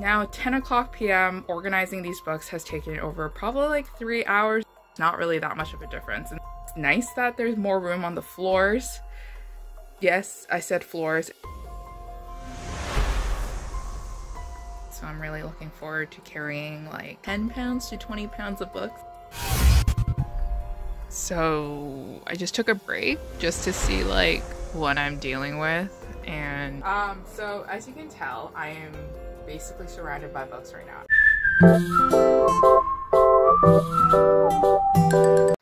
It's now 10 o'clock p.m. Organizing these books has taken over probably like 3 hours. Not really that much of a difference. And it's nice that there's more room on the floors. Yes, I said floors. So I'm really looking forward to carrying like 10 pounds to 20 pounds of books. So I just took a break just to see like what I'm dealing with. And so as you can tell, I am basically surrounded by books right now.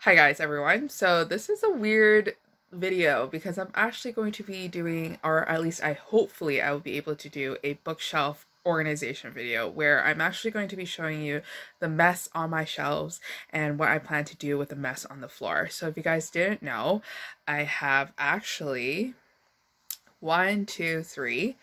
Hi guys, everyone. So this is a weird video because I'm actually going to be doing, or at least I hopefully I will be able to do, a bookshelf organization video where I'm actually going to be showing you the mess on my shelves and what I plan to do with the mess on the floor. So if you guys didn't know, I have actually 1, 2, 3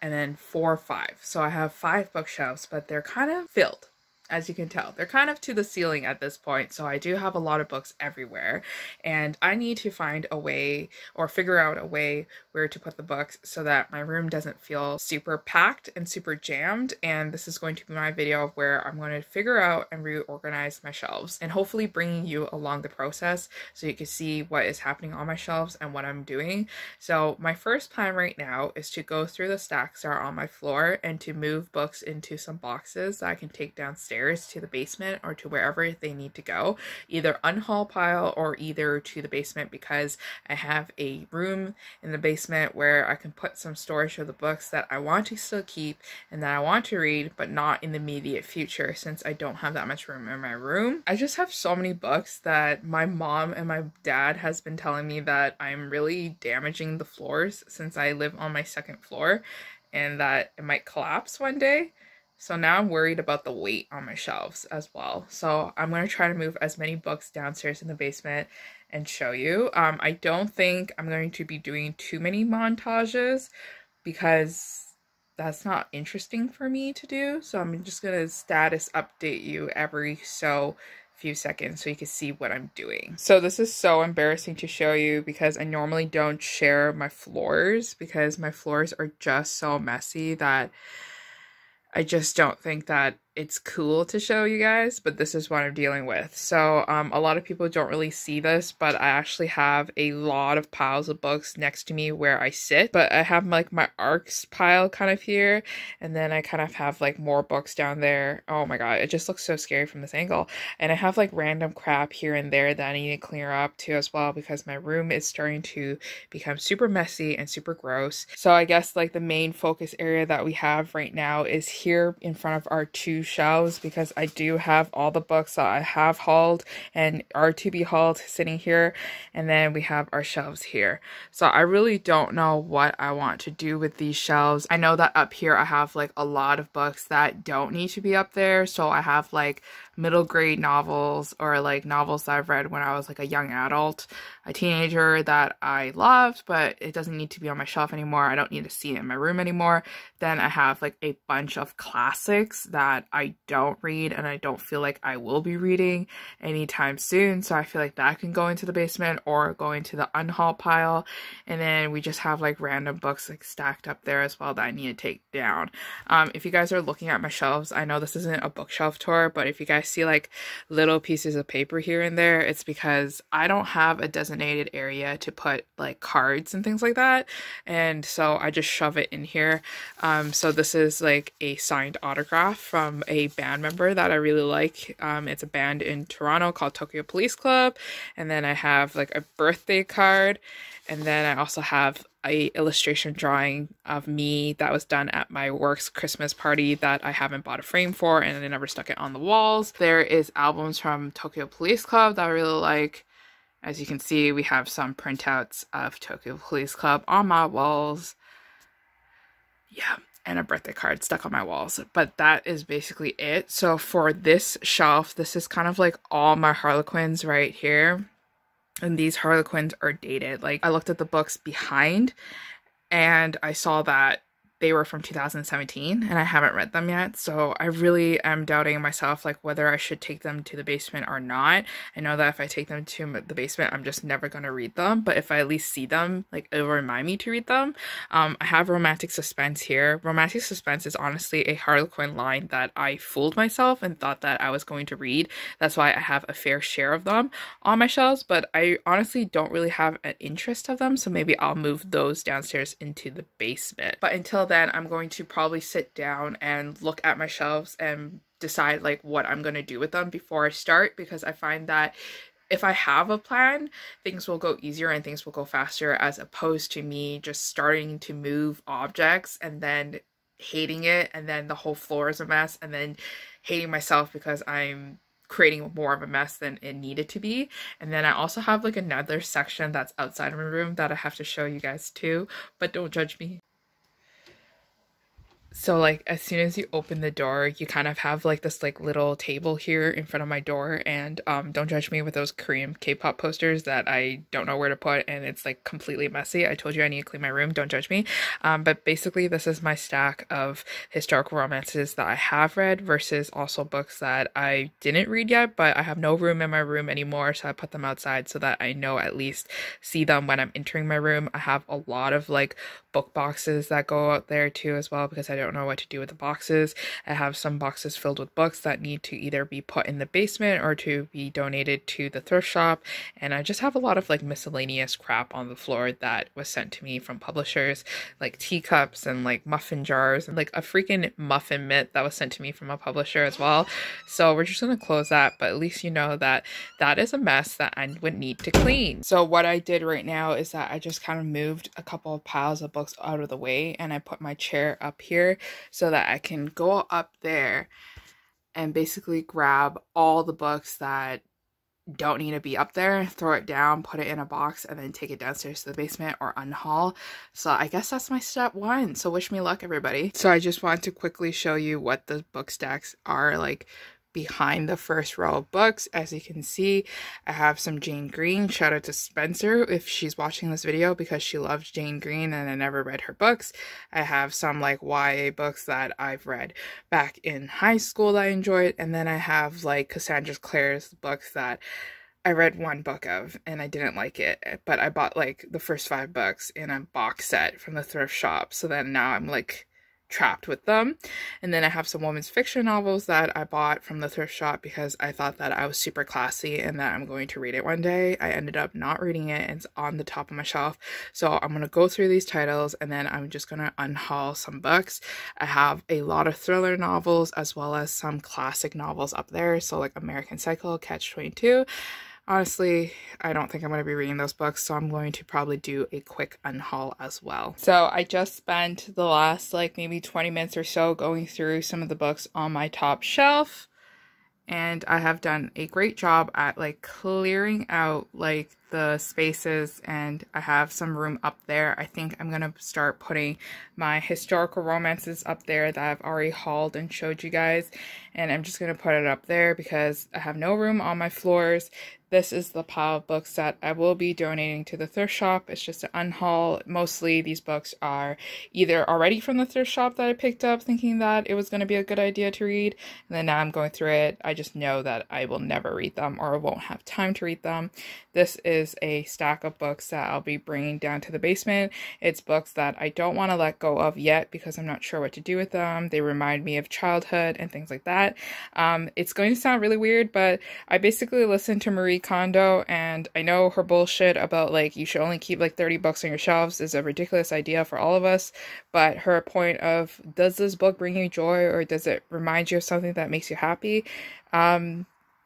and then 4, 5. So I have 5 bookshelves, but they're kind of filled. As you can tell, they're kind of to the ceiling at this point, so I do have a lot of books everywhere, and I need to find a way or figure out a way where to put the books so that my room doesn't feel super packed and super jammed. And this is going to be my video where I'm going to figure out and reorganize my shelves and hopefully bringing you along the process so you can see what is happening on my shelves and what I'm doing. So my first plan right now is to go through the stacks that are on my floor and to move books into some boxes that I can take downstairs to the basement or to wherever they need to go, either unhaul pile or either to the basement, because I have a room in the basement where I can put some storage of the books that I want to still keep and that I want to read, but not in the immediate future since I don't have that much room in my room. I just have so many books that my mom and my dad has been telling me that I'm really damaging the floors since I live on my second floor and that it might collapse one day. So now I'm worried about the weight on my shelves as well. So I'm going to try to move as many books downstairs in the basement and show you. I don't think I'm going to be doing too many montages because that's not interesting for me to do. So I'm just going to status update you every so few seconds so you can see what I'm doing. So this is so embarrassing to show you because I normally don't share my floors because my floors are just so messy that I just don't think that it's cool to show you guys, but this is what I'm dealing with. So a lot of people don't really see this, but I actually have a lot of piles of books next to me where I sit, but I have like my ARCs pile kind of here, and then I kind of have like more books down there. Oh my god, it just looks so scary from this angle. And I have like random crap here and there that I need to clear up too as well, because my room is starting to become super messy and super gross. So I guess like the main focus area that we have right now is here in front of our two shelves, because I do have all the books that I have hauled and are to be hauled sitting here, and then we have our shelves here. So I really don't know what I want to do with these shelves. I know that up here I have like a lot of books that don't need to be up there, so I have like middle grade novels or like novels that I've read when I was like a young adult, a teenager, that I loved, but it doesn't need to be on my shelf anymore. I don't need to see it in my room anymore. Then I have like a bunch of classics that I don't read and I don't feel like I will be reading anytime soon, so I feel like that can go into the basement or go into the unhaul pile. And then we just have like random books like stacked up there as well that I need to take down. If you guys are looking at my shelves, I know this isn't a bookshelf tour, but if you guys see like little pieces of paper here and there, it's because I don't have a designated area to put like cards and things like that, and so I just shove it in here. So this is like a signed autograph from a band member that I really like. It's a band in Toronto called Tokyo Police Club, and then I have like a birthday card, and then I also have a illustration drawing of me that was done at my work's Christmas party that I haven't bought a frame for and I never stuck it on the walls. There is albums from Tokyo Police Club that I really like. As you can see, we have some printouts of Tokyo Police Club on my walls. Yeah. And a birthday card stuck on my walls, but that is basically it. So for this shelf, this is kind of like all my Harlequins right here, and these Harlequins are dated. Like I looked at the books behind and I saw that they were from 2017 and I haven't read them yet, so I really am doubting myself, like, whether I should take them to the basement or not. I know that if I take them to the basement, I'm just never gonna read them, but if I at least see them, like, it'll remind me to read them. I have romantic suspense here. Romantic suspense is honestly a Harlequin line that I fooled myself and thought that I was going to read. That's why I have a fair share of them on my shelves, but I honestly don't really have an interest of them, so maybe I'll move those downstairs into the basement. But until then, I'm going to probably sit down and look at my shelves and decide, like, what I'm going to do with them before I start, because I find that if I have a plan, things will go easier and things will go faster, as opposed to me just starting to move objects and then hating it, and then the whole floor is a mess, and then hating myself because I'm creating more of a mess than it needed to be. And then I also have, like, another section that's outside of my room that I have to show you guys too, but don't judge me. So, like, as soon as you open the door, you kind of have, like, this, like, little table here in front of my door, and don't judge me with those Korean K-pop posters that I don't know where to put, and it's, like, completely messy. I told you I need to clean my room, don't judge me. But basically this is my stack of historical romances that I have read versus also books that I didn't read yet, but I have no room in my room anymore, so I put them outside so that I know at least see them when I'm entering my room. I have a lot of, like, book boxes that go out there too as well, because I don't know what to do with the boxes. I have some boxes filled with books that need to either be put in the basement or to be donated to the thrift shop, and I just have a lot of, like, miscellaneous crap on the floor that was sent to me from publishers, like teacups and, like, muffin jars and, like, a freaking muffin mitt that was sent to me from a publisher as well. So we're just gonna close that, but at least you know that that is a mess that I would need to clean. So what I did right now is that I just kind of moved a couple of piles of books out of the way, and I put my chair up here so that I can go up there and basically grab all the books that don't need to be up there, throw it down, put it in a box, and then take it downstairs to the basement or unhaul. So I guess that's my step one, so wish me luck, everybody. So I just want to quickly show you what the book stacks are like behind the first row of books. As you can see, I have some Jane Green. Shout out to Spencer if she's watching this video, because she loves Jane Green and I never read her books. I have some, like, YA books that I've read back in high school that I enjoyed, and then I have, like, Cassandra Clare's books that I read one book of and I didn't like it, but I bought, like, the first 5 books in a box set from the thrift shop, so then now I'm, like, trapped with them. And then I have some women's fiction novels that I bought from the thrift shop because I thought that I was super classy and that I'm going to read it one day. I ended up not reading it, and it's on the top of my shelf. So I'm going to go through these titles and then I'm just going to unhaul some books. I have a lot of thriller novels as well as some classic novels up there, so like American Psycho, Catch 22. Honestly, I don't think I'm going to be reading those books, so I'm going to probably do a quick unhaul as well. So I just spent the last, like, maybe 20 minutes or so going through some of the books on my top shelf, and I have done a great job at, like, clearing out, like, the spaces, and I have some room up there. I think I'm gonna start putting my historical romances up there that I've already hauled and showed you guys, and I'm just gonna put it up there because I have no room on my floors. This is the pile of books that I will be donating to the thrift shop. It's just an unhaul. Mostly these books are either already from the thrift shop that I picked up thinking that it was gonna be a good idea to read, and then now I'm going through it. I just know that I will never read them, or I won't have time to read them. This is a stack of books that I'll be bringing down to the basement. It's books that I don't want to let go of yet because I'm not sure what to do with them. They remind me of childhood and things like that. It's going to sound really weird, but I basically listened to Marie Kondo, and I know her bullshit about, like, you should only keep like 30 books on your shelves is a ridiculous idea for all of us, but her point of, does this book bring you joy or does it remind you of something that makes you happy?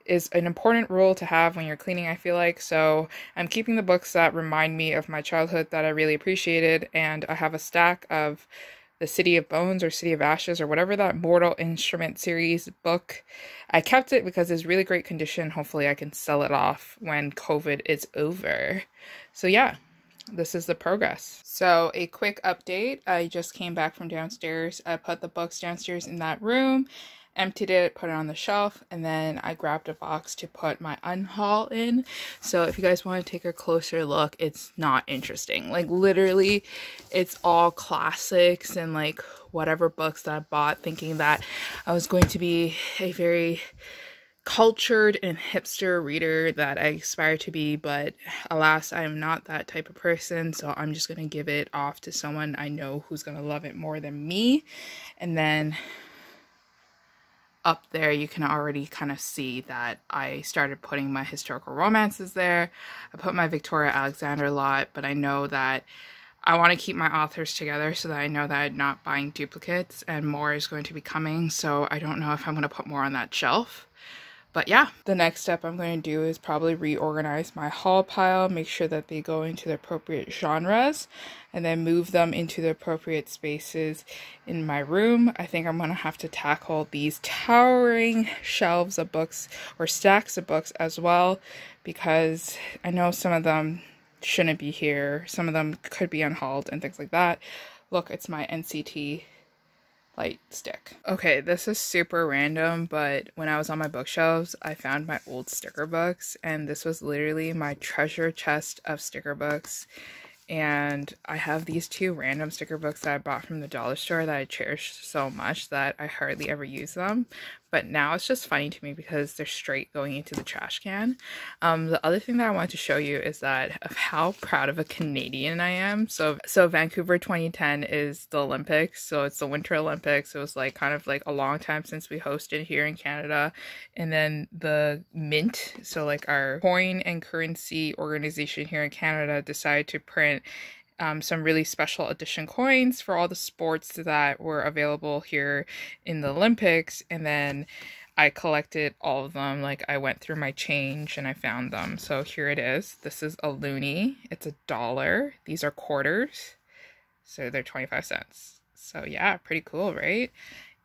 Is an important rule to have when you're cleaning, I feel like. So I'm keeping the books that remind me of my childhood that I really appreciated, and I have a stack of the City of Bones or City of Ashes or whatever that Mortal Instrument series book. I kept it because it's really great condition. Hopefully I can sell it off when COVID is over. So yeah, this is the progress. So a quick update. I just came back from downstairs. I put the books downstairs in that room. emptied it, put it on the shelf, and then I grabbed a box to put my unhaul in. So if you guys want to take a closer look, it's not interesting. Like, literally, it's all classics and like whatever books that I bought, thinking that I was going to be a very cultured and hipster reader that I aspire to be, but alas, I am not that type of person. So I'm just gonna give it off to someone I know who's gonna love it more than me. And then up there you can already kind of see that I started putting my historical romances there. I put my Victoria Alexander lot, but I know that I want to keep my authors together so that I know that I'm not buying duplicates, and more is going to be coming, so I don't know if I'm going to put more on that shelf. But yeah, the next step I'm going to do is probably reorganize my haul pile, make sure that they go into the appropriate genres, and then move them into the appropriate spaces in my room. I think I'm going to have to tackle these towering shelves of books, or stacks of books as well, because I know some of them shouldn't be here. Some of them could be unhauled and things like that. Look, it's my NCT light stick. Okay, this is super random, but when I was on my bookshelves, I found my old sticker books, and this was literally my treasure chest of sticker books. And I have these two random sticker books that I bought from the dollar store that I cherish so much that I hardly ever use them. But now it's just funny to me because they're straight going into the trash can. The other thing that I wanted to show you is that of how proud of a Canadian I am. So Vancouver 2010 is the Olympics. So it's the Winter Olympics. It was like kind of like a long time since we hosted here in Canada. And then the Mint, so like our coin and currency organization here in Canada, decided to print some really special edition coins for all the sports that were available here in the Olympics, and then I collected all of them. Like, I went through my change and I found them. So here it is. This is a loonie. It's $1. These are quarters, so they're 25 cents. So yeah, pretty cool, right?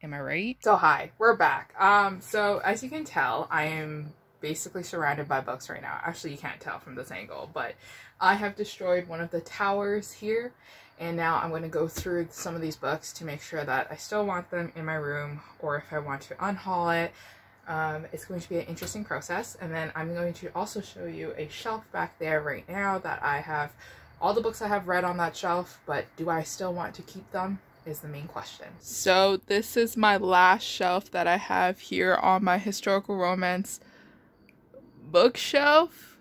Am I right? So hi, we're back. So as you can tell, I am basically surrounded by books right now. Actually, you can't tell from this angle, but I have destroyed one of the towers here, and now I'm going to go through some of these books to make sure that I still want them in my room, or if I want to unhaul it. It's going to be an interesting process. And then I'm going to also show you a shelf back there right now that I have all the books I have read on that shelf, but do I still want to keep them is the main question. So this is my last shelf that I have here on my historical romance bookshelf,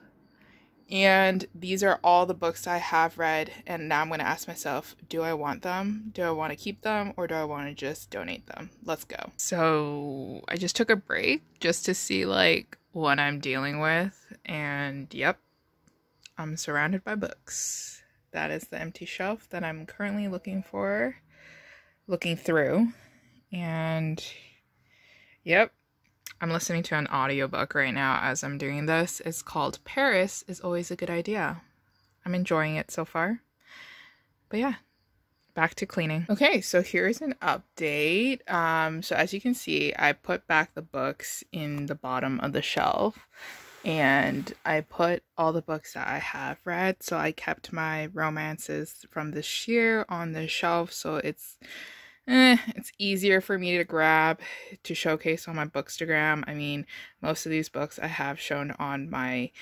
and these are all the books I have read. And now I'm going to ask myself, do I want them? Do I want to keep them, or do I want to just donate them? Let's go. So I just took a break just to see like what I'm dealing with, and yep, I'm surrounded by books. That is the empty shelf that I'm currently looking through, and yep, I'm listening to an audiobook right now as I'm doing this. It's called Paris is Always a Good Idea. I'm enjoying it so far. But yeah, back to cleaning. Okay, so here's an update. So as you can see, I put back the books in the bottom of the shelf, and I put all the books that I have read. So I kept my romances from this year on the shelf, so it's easier for me to grab to showcase on my Bookstagram. I mean, most of these books I have shown on my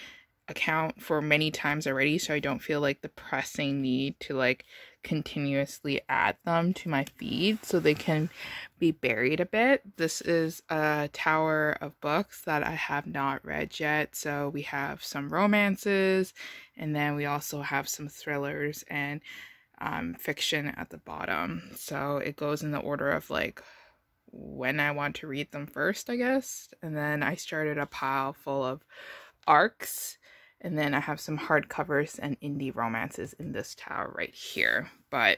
account for many times already, so I don't feel like the pressing need to like continuously add them to my feed, so they can be buried a bit. This is a tower of books that I have not read yet. So we have some romances, and then we also have some thrillers and fiction at the bottom. So it goes in the order of like when I want to read them first, I guess. And then I started a pile full of ARCs, and then I have some hardcovers and indie romances in this tower right here. But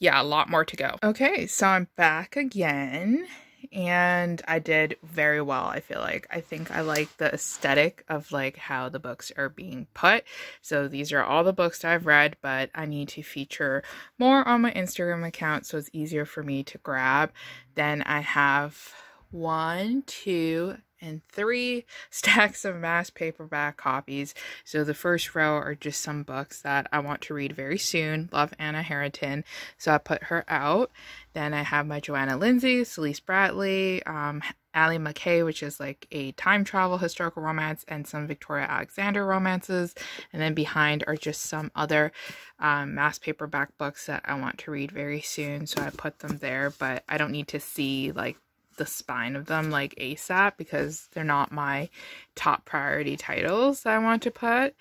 yeah, a lot more to go. Okay, so I'm back again, and I did very well. I feel like I think I like the aesthetic of like how the books are being put. So these are all the books that I've read, but I need to feature more on my Instagram account so it's easier for me to grab. Then I have 1, 2 and 3 stacks of mass paperback copies. So the first row are just some books that I want to read very soon. Love Anna Harrington, so I put her out. Then I have my Joanna Lindsey, Celise Bradley, Allie McKay, which is like a time travel historical romance, and some Victoria Alexander romances. And then behind are just some other mass paperback books that I want to read very soon. So I put them there, but I don't need to see like the spine of them like ASAP because they're not my top priority titles that I want to put.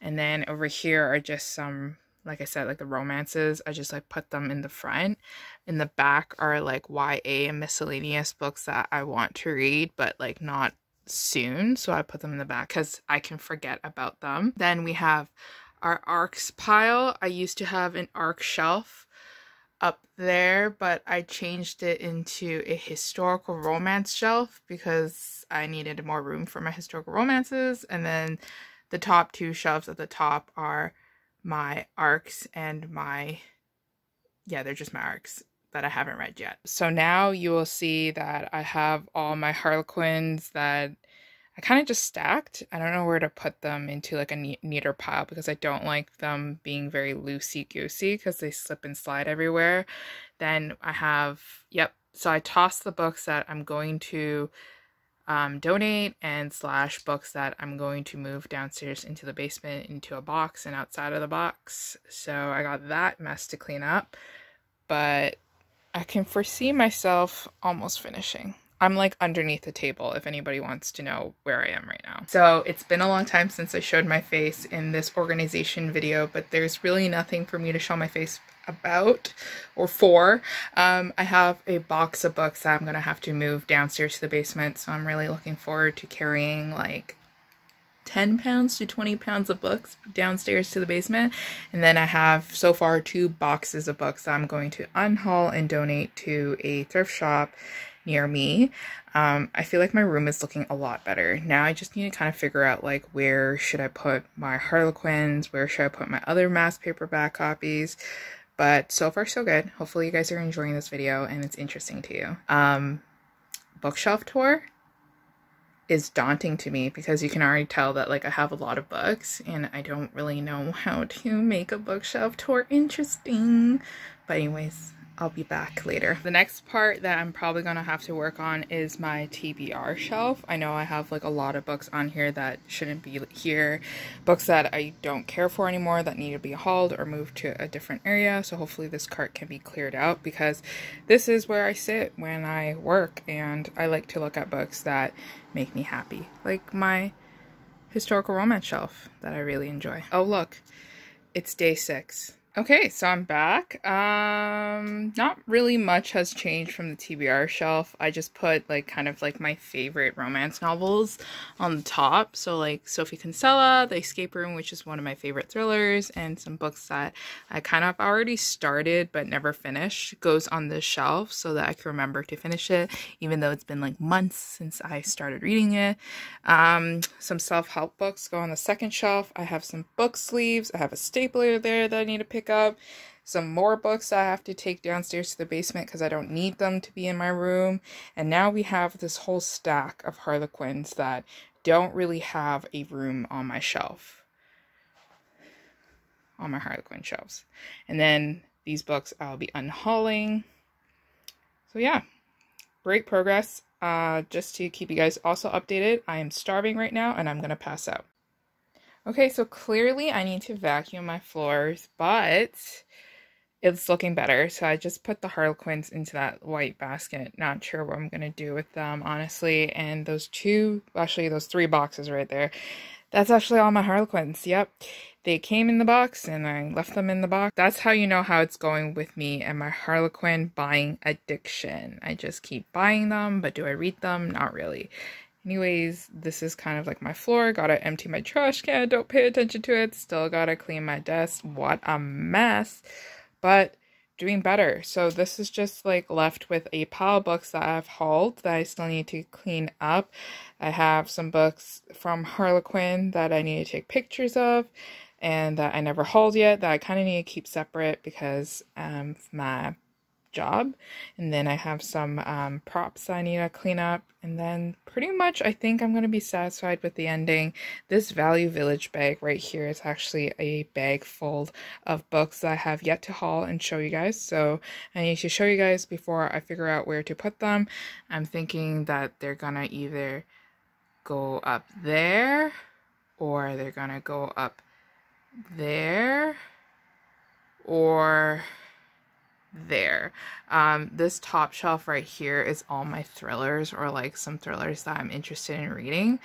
And then over here are just some, like I said, like the romances. I just like put them in the front. In the back are like YA and miscellaneous books that I want to read, but like not soon. So I put them in the back because I can forget about them. Then we have our ARCs pile. I used to have an ARC shelf up there, but I changed it into a historical romance shelf because I needed more room for my historical romances. And then the top 2 shelves at the top are my ARCs and my, yeah, they're just my ARCs that I haven't read yet. So now you will see that I have all my Harlequins that I kind of just stacked. I don't know where to put them into like a neater pile because I don't like them being very loosey-goosey because they slip and slide everywhere. Then I have, yep, so I tossed the books that I'm going to donate and / books that I'm going to move downstairs into the basement into a box and outside of the box. So I got that mess to clean up, but I can foresee myself almost finishing. I'm like underneath the table if anybody wants to know where I am right now. So it's been a long time since I showed my face in this organization video, but there's really nothing for me to show my face about or for. I have a box of books that I'm gonna have to move downstairs to the basement, so I'm really looking forward to carrying like 10 pounds to 20 pounds of books downstairs to the basement. And then I have so far 2 boxes of books that I'm going to unhaul and donate to a thrift shop near me. I feel like my room is looking a lot better. Now I just need to kind of figure out like where should I put my Harlequins, where should I put my other mass paperback copies. But so far so good. Hopefully you guys are enjoying this video and it's interesting to you. Bookshelf tour is daunting to me because you can already tell that like I have a lot of books and I don't really know how to make a bookshelf tour interesting. But anyways, I'll be back later. The next part that I'm probably gonna have to work on is my TBR shelf. I know I have like a lot of books on here that shouldn't be here, books that I don't care for anymore that need to be hauled or moved to a different area. So hopefully this cart can be cleared out because this is where I sit when I work, and I like to look at books that make me happy, like my historical romance shelf that I really enjoy. Oh look, it's day 6. Okay, so I'm back. Not really much has changed from the TBR shelf. I just put like kind of like my favorite romance novels on the top. So like Sophie Kinsella, The Escape Room, which is one of my favorite thrillers, and some books that I kind of already started but never finished goes on this shelf so that I can remember to finish it, even though it's been like months since I started reading it. Some self-help books go on the second shelf. I have some book sleeves. I have a stapler there that I need to pick up, some more books I have to take downstairs to the basement because I don't need them to be in my room. And now we have this whole stack of Harlequins that don't really have a room on my shelf, on my Harlequin shelves. And then these books I'll be unhauling. So yeah, great progress. Just to keep you guys also updated, I am starving right now and I'm gonna pass out. Okay, so clearly I need to vacuum my floors, but it's looking better. So I just put the Harlequins into that white basket. Not sure what I'm going to do with them, honestly. And those 2, actually those 3 boxes right there, that's actually all my Harlequins. Yep, they came in the box and I left them in the box. That's how you know how it's going with me and my Harlequin buying addiction. I just keep buying them, but do I read them? Not really. Anyways, this is kind of like my floor. Gotta empty my trash can. Don't pay attention to it. Still gotta clean my desk. What a mess. But doing better. So this is just like left with a pile of books that I've hauled that I still need to clean up. I have some books from Harlequin that I need to take pictures of and that I never hauled yet that I kind of need to keep separate because my job. And then I have some props I need to clean up. And then pretty much I think I'm going to be satisfied with the ending. This Value Village bag right here is actually a bag full of books that I have yet to haul and show you guys. So I need to show you guys before I figure out where to put them. I'm thinking that they're going to either go up there or they're going to go up there or there. This top shelf right here is all my thrillers, or like some thrillers that I'm interested in reading.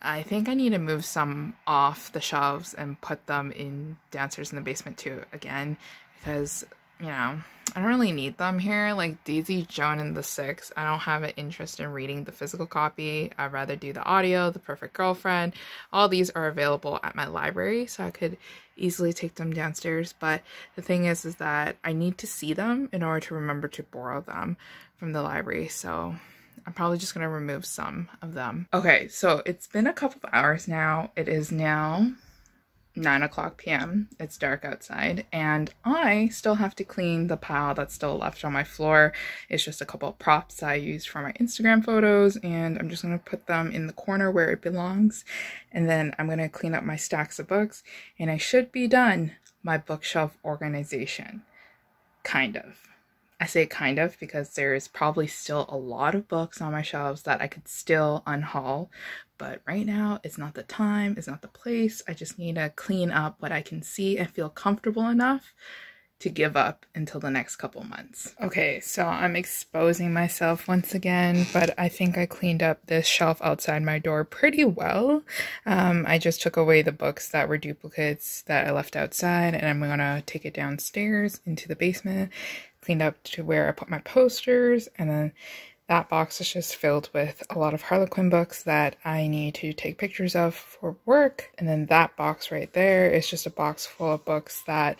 I think I need to move some off the shelves and put them in Downstairs in the Basement too again, because you know, I don't really need them here. Like Daisy Jones and the Six, I don't have an interest in reading the physical copy. I'd rather do the audio. The Perfect Girlfriend, all these are available at my library, so I could easily take them downstairs. But the thing is that I need to see them in order to remember to borrow them from the library, so I'm probably just going to remove some of them. Okay, so it's been a couple of hours now. It is now 9:00 p.m. It's dark outside, and I still have to clean the pile that's still left on my floor. It's just a couple of props I used for my Instagram photos, and I'm just going to put them in the corner where it belongs. And then I'm going to clean up my stacks of books, and I should be done my bookshelf organization. Kind of. I say kind of because there is probably still a lot of books on my shelves that I could still unhaul, but right now it's not the time, it's not the place. I just need to clean up what I can see and feel comfortable enough to give up until the next couple months. Okay, so I'm exposing myself once again, but I think I cleaned up this shelf outside my door pretty well. I just took away the books that were duplicates that I left outside, and I'm gonna take it downstairs into the basement, cleaned up to where I put my posters, and then that box is just filled with a lot of Harlequin books that I need to take pictures of for work. And then that box right there is just a box full of books that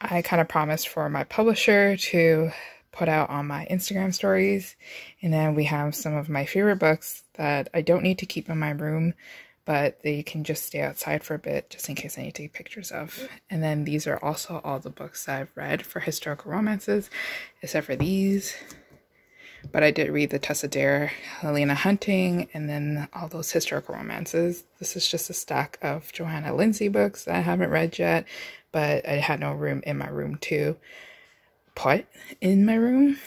I kind of promised for my publisher to put out on my Instagram stories. And then we have some of my favorite books that I don't need to keep in my room, but they can just stay outside for a bit just in case I need to take pictures of. And then these are also all the books that I've read for historical romances, except for these. But I did read the Tessa Dare, Helena Hunting, and then all those historical romances. This is just a stack of Joanna Lindsey books that I haven't read yet, but I had no room in my room to put in my room.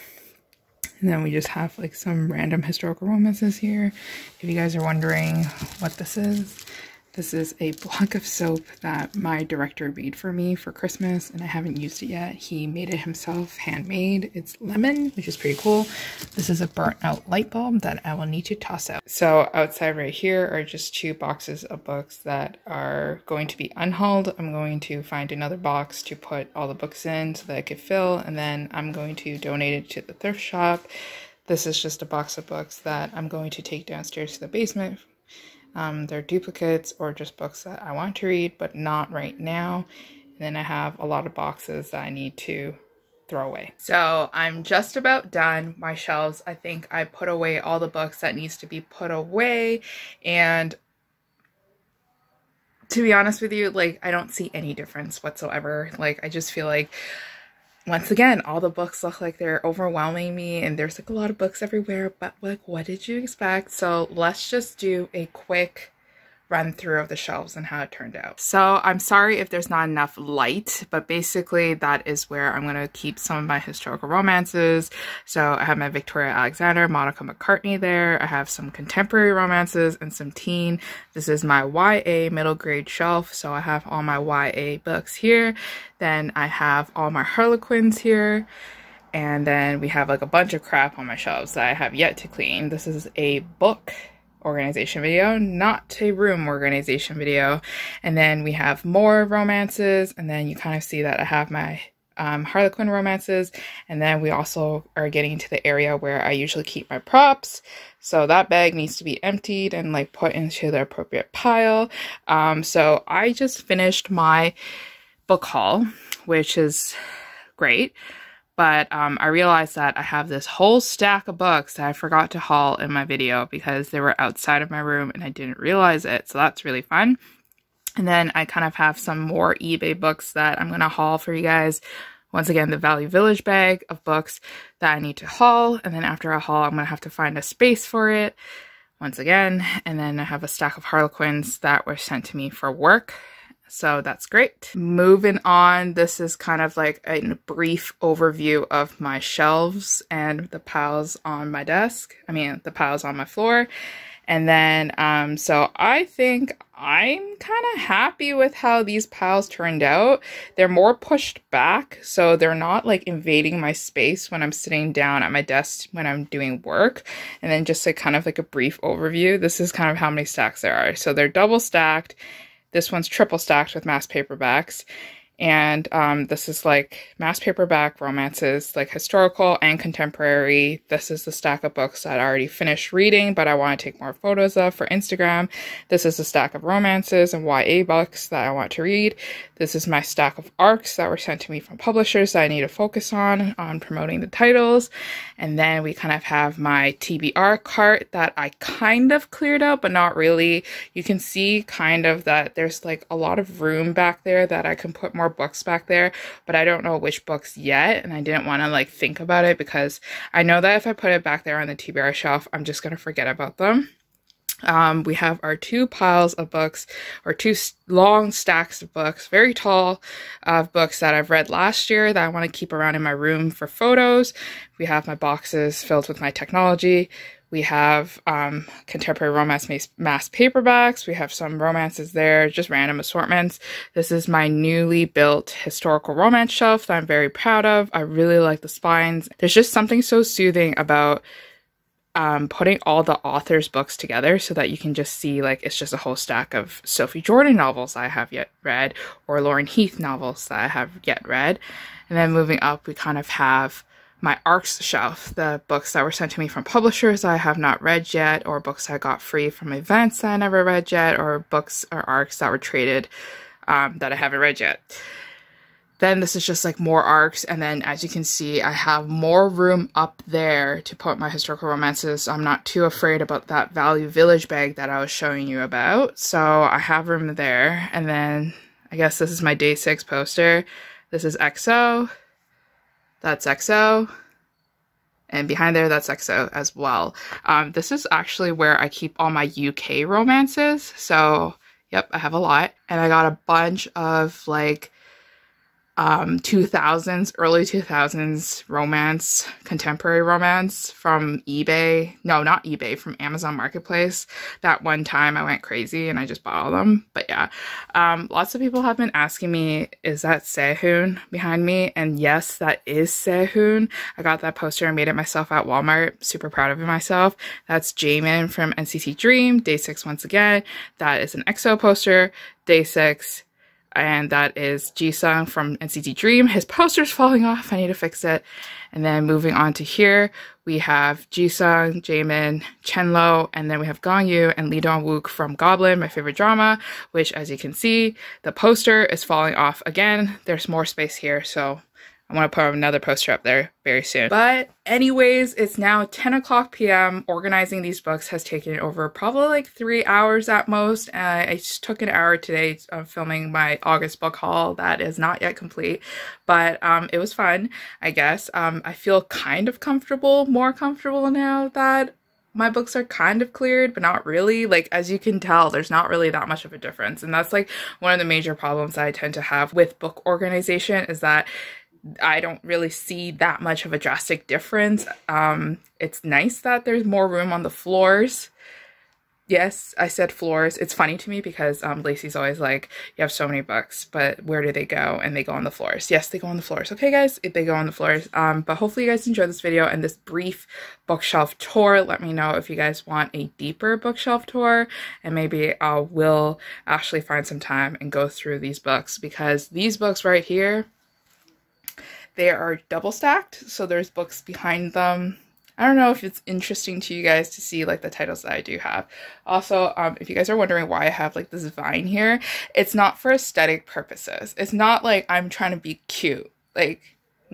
And then we just have like some random historical romances here. If you guys are wondering what this is a block of soap that my director made for me for Christmas, and I haven't used it yet. He made it himself, handmade. It's lemon, which is pretty cool. This is a burnt out light bulb that I will need to toss out. So outside right here are just two boxes of books that are going to be unhauled. I'm going to find another box to put all the books in so that I could fill, and then I'm going to donate it to the thrift shop. This is just a box of books that I'm going to take downstairs to the basement. They're duplicates or just books that I want to read, but not right now. And then I have a lot of boxes that I need to throw away. So I'm just about done my shelves. I think I put away all the books that needs to be put away. And to be honest with you, like, I don't see any difference whatsoever. Like, I just feel like, once again, all the books look like they're overwhelming me, and there's like a lot of books everywhere, but like, what did you expect? So let's just do a quick run through of the shelves and how it turned out. So I'm sorry if there's not enough light, but basically that is where I'm going to keep some of my historical romances. So I have my Victoria Alexander, Monica McCartney there. I have some contemporary romances and some teen. This is my YA middle grade shelf, so I have all my YA books here. Then I have all my Harlequins here. And then we have like a bunch of crap on my shelves that I have yet to clean. This is a book organization video, not a room organization video. And then we have more romances, and then you kind of see that I have my Harlequin romances, and then we also are getting to the area where I usually keep my props. So that bag needs to be emptied and like put into the appropriate pile. So I just finished my book haul, which is great. But I realized that I have this whole stack of books that I forgot to haul in my video because they were outside of my room and I didn't realize it. So that's really fun. And then I kind of have some more eBay books that I'm going to haul for you guys Once again, the Valley Village bag of books that I need to haul. And then after I haul, I'm going to have to find a space for it once again. And then I have a stack of Harlequins that were sent to me for work. So that's great. Moving on, this is kind of like a brief overview of my shelves and the piles on my desk. I mean, the piles on my floor. And then, so I think I'm kind of happy with how these piles turned out. They're more pushed back, so they're not like invading my space when I'm sitting down at my desk when I'm doing work. And then just like kind of like a brief overview, this is kind of how many stacks there are. So they're double stacked. This one's triple stacked with mass paperbacks. And this is like mass paperback romances, like historical and contemporary. This is the stack of books that I already finished reading, but I want to take more photos of for Instagram. This is the stack of romances and YA books that I want to read. This is my stack of ARCs that were sent to me from publishers that I need to focus on promoting the titles. And then we kind of have my TBR cart that I kind of cleared out, but not really. You can see kind of that there's like a lot of room back there that I can put more books back there, but I don't know which books yet, and I didn't want to like think about it because I know that if I put it back there on the TBR shelf, I'm just going to forget about them. We have our two piles of books, or two long stacks of books, very tall of books that I've read last year that I want to keep around in my room for photos. We have my boxes filled with my technology. We have contemporary romance mass paperbacks. We have some romances there, just random assortments. This is my newly built historical romance shelf that I'm very proud of. I really like the spines. There's just something so soothing about putting all the authors' books together so that you can just see like it's just a whole stack of Sophie Jordan novels I have yet read, or Lauren Heath novels that I have yet read. And then moving up, we kind of have my ARCs shelf, the books that were sent to me from publishers I have not read yet, or books I got free from events that I never read yet, or books or ARCs that were traded that I haven't read yet. Then this is just like more ARCs, and then as you can see, I have more room up there to put my historical romances. I'm not too afraid about that Value Village bag that I was showing you about, so I have room there. And then I guess this is my Day 6 poster. This is EXO. That's EXO, and behind there, that's EXO as well. This is actually where I keep all my UK romances, so yep, I have a lot. And I got a bunch of like 2000s, early 2000s romance, contemporary romance from eBay. No, not eBay, from Amazon Marketplace. That one time I went crazy and I just bought all them. But yeah, lots of people have been asking me, is that Sehun behind me? And yes, that is Sehun. I got that poster and made it myself at Walmart. Super proud of myself. That's Jaemin from NCT Dream, Day 6 once again. That is an EXO poster, Day 6. And that is Jisung from NCT Dream. His poster's falling off. I need to fix it. And then moving on to here, we have Jisung, Jaemin, Chenle, and then we have Gong Yoo and Lee Dong Wook from Goblin, my favorite drama, which as you can see, the poster is falling off again. There's more space here, so I want to put another poster up there very soon. But anyways, it's now 10 o'clock p.m. Organizing these books has taken over probably like 3 hours at most. I just took an hour today of filming my August book haul that is not yet complete. But it was fun, I guess. I feel kind of comfortable, more comfortable now that my books are kind of cleared, but not really. Like, as you can tell, there's not really that much of a difference. And that's like one of the major problems that I tend to have with book organization, is that I don't really see that much of a drastic difference. It's nice that there's more room on the floors. Yes, I said floors. It's funny to me because Lacey's always like, you have so many books, but where do they go? And they go on the floors. Yes, they go on the floors. Okay, guys, they go on the floors. But hopefully you guys enjoyed this video and this brief bookshelf tour. Let me know if you guys want a deeper bookshelf tour, and maybe I will actually find some time and go through these books, because these books right here, they are double stacked, so there's books behind them. I don't know if it's interesting to you guys to see like the titles that I do have. Also, if you guys are wondering why I have like this vine here, it's not for aesthetic purposes. It's not like I'm trying to be cute. Like,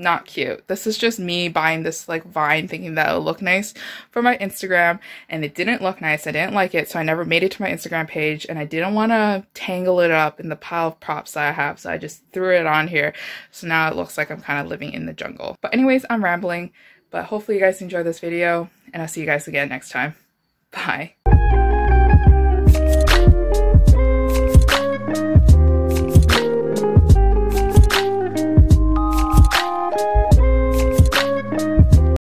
not cute. This is just me buying this like vine thinking that it'll look nice for my Instagram, and it didn't look nice. I didn't like it, so I never made it to my Instagram page, and I didn't want to tangle it up in the pile of props that I have, so I just threw it on here. So now it looks like I'm kind of living in the jungle. But anyways, I'm rambling, but hopefully you guys enjoy this video, and I'll see you guys again next time. Bye.